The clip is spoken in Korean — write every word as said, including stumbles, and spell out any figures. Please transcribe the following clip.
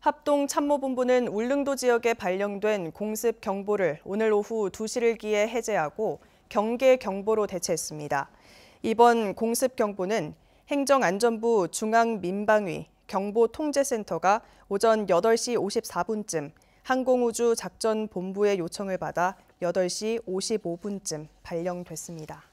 합동참모본부는 울릉도 지역에 발령된 공습 경보를 오늘 오후 두 시를 기해 해제하고 경계 경보로 대체했습니다. 이번 공습 경보는 행정안전부 중앙민방위 경보통제센터가 오전 여덟 시 오십사 분쯤 항공우주작전본부의 요청을 받아 여덟 시 오십오 분쯤 발령됐습니다.